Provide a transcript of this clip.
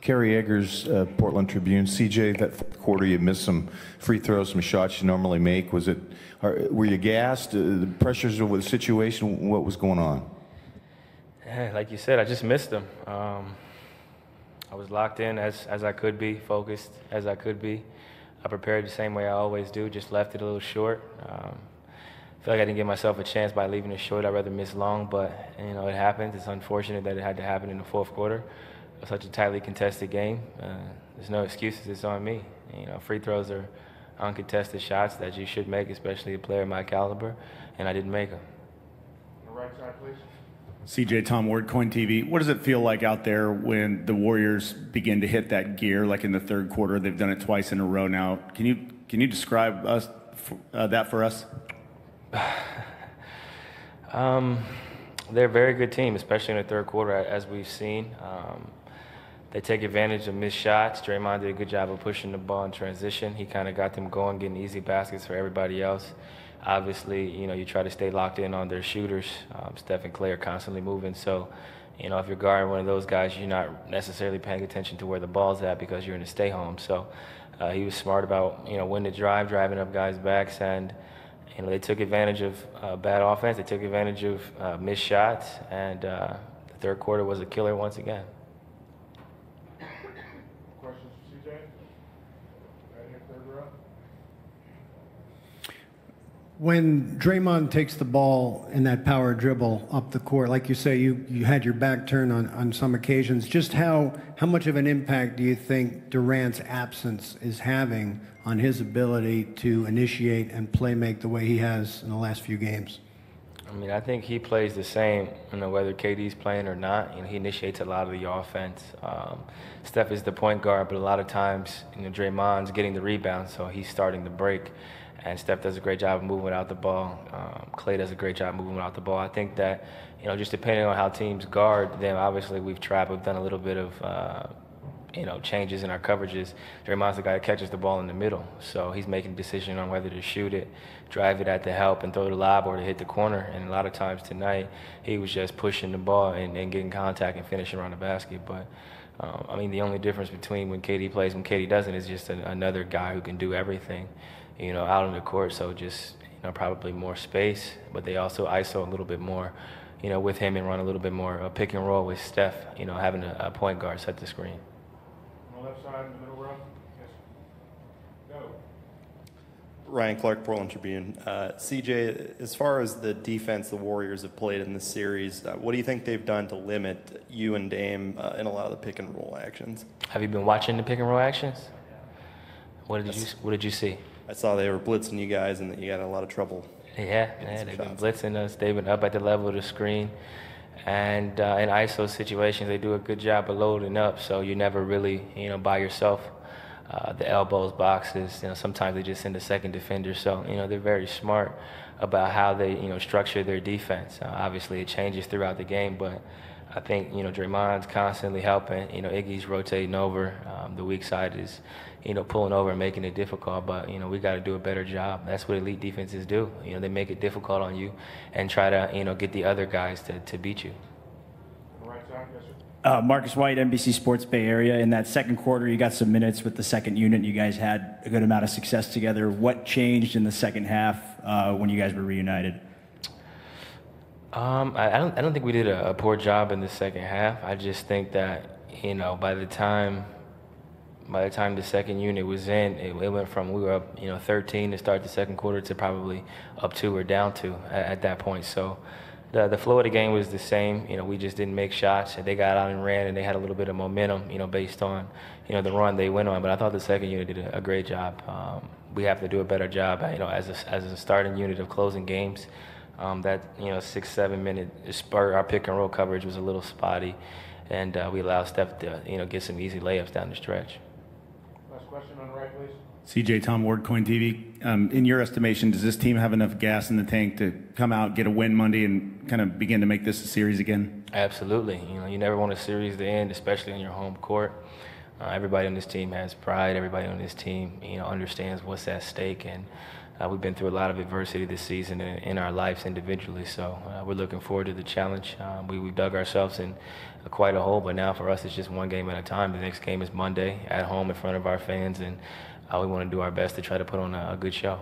Kerry Eggers, Portland Tribune. CJ, that fourth quarter you missed some free throws, some shots you normally make. Was it? Were you gassed? The pressures of the situation. What was going on? Yeah, like you said, I just missed them. I was locked in as I could be, focused as I could be. I prepared the same way I always do. Just left it a little short. I feel like I didn't give myself a chance by leaving it short. I'd rather miss long, but you know it happens. It's unfortunate that it had to happen in the fourth quarter. Such a tightly contested game. There's no excuses. It's on me. You know, free throws are uncontested shots that you should make, especially a player of my caliber, and I didn't make them. On the right side, please. CJ, Tom Ward, Coin TV. What does it feel like out there when the Warriors begin to hit that gear, like in the third quarter? They've done it twice in a row now. Can you describe us that for us? They're a very good team, especially in the third quarter, as we've seen. They take advantage of missed shots. Draymond did a good job of pushing the ball in transition. He kind of got them going, getting easy baskets for everybody else. Obviously, you know, you try to stay locked in on their shooters. Steph and Clay are constantly moving. So, you know, if you're guarding one of those guys, you're not necessarily paying attention to where the ball's at because you're in a stay home. So he was smart about, you know, when to drive, driving up guys' backs. And, you know, they took advantage of bad offense. They took advantage of missed shots. And the third quarter was a killer once again. When Draymond takes the ball in that power dribble up the court, like you say, you had your back turned on some occasions. Just how much of an impact do you think Durant's absence is having on his ability to initiate and play make the way he has in the last few games? I mean, I think he plays the same, you know, whether KD's playing or not. You know, he initiates a lot of the offense. Steph is the point guard, but a lot of times, you know, Draymond's getting the rebound, so he's starting the break. And Steph does a great job of moving without the ball. Clay does a great job moving without the ball. I think that, you know, just depending on how teams guard them, obviously we've tried, we've done a little bit of, you know, changes in our coverages. Draymond's the guy that catches the ball in the middle. So he's making a decision on whether to shoot it, drive it at the help, and throw the lob or to hit the corner. And a lot of times tonight, he was just pushing the ball and getting contact and finishing around the basket. But, I mean, the only difference between when KD plays and when KD doesn't is just another guy who can do everything, you know, out on the court. So just, you know, probably more space, but they also ISO a little bit more, you know, with him and run a little bit more pick and roll with Steph, you know, having a point guard set the screen. On the left side, in the middle row. Yes. Go. Ryan Clark, Portland Tribune. CJ, as far as the defense the Warriors have played in this series, what do you think they've done to limit you and Dame in a lot of the pick and roll actions? Have you been watching the pick and roll actions? What did you see? I saw they were blitzing you guys and that you got in a lot of trouble. Yeah, they've been blitzing us. They've been up at the level of the screen. And in ISO situations, they do a good job of loading up, so you're never really, you know, by yourself. The elbows, boxes, you know, sometimes they just send a second defender. So, you know, they're very smart about how they, you know, structure their defense. Obviously, it changes throughout the game, but I think, you know, Draymond's constantly helping. You know, Iggy's rotating over. The weak side is, you know, pulling over and making it difficult. But, you know, we got to do a better job. That's what elite defenses do. You know, they make it difficult on you and try to, you know, get the other guys to beat you. Marcus White, NBC Sports Bay Area. In that second quarter, you got some minutes with the second unit. You guys had a good amount of success together. What changed in the second half when you guys were reunited? I don't think we did a poor job in the second half. I just think that, you know, by the time the second unit was in, it went from we were up, you know, 13 to start the second quarter to probably up 2 or down 2 at that point. So the flow of the game was the same. You know, we just didn't make shots. They got out and ran, and they had a little bit of momentum, you know, based on, you know, the run they went on. But I thought the second unit did a great job. We have to do a better job, you know, as a starting unit of closing games. That, you know, 6-7 minute spur, our pick and roll coverage was a little spotty, and we allowed Steph to, you know, get some easy layups down the stretch. Last question on the right, please. CJ, Tom Ward, Coin TV. In your estimation, does this team have enough gas in the tank to come out, get a win Monday, and kind of begin to make this a series again? Absolutely. You know, you never want a series to end, especially on your home court. Everybody on this team has pride. Everybody on this team, you know, understands what's at stake, and We've been through a lot of adversity this season in our lives individually, so we're looking forward to the challenge. We dug ourselves in quite a hole, but now for us it's just one game at a time. The next game is Monday at home in front of our fans, and we want to do our best to try to put on a good show.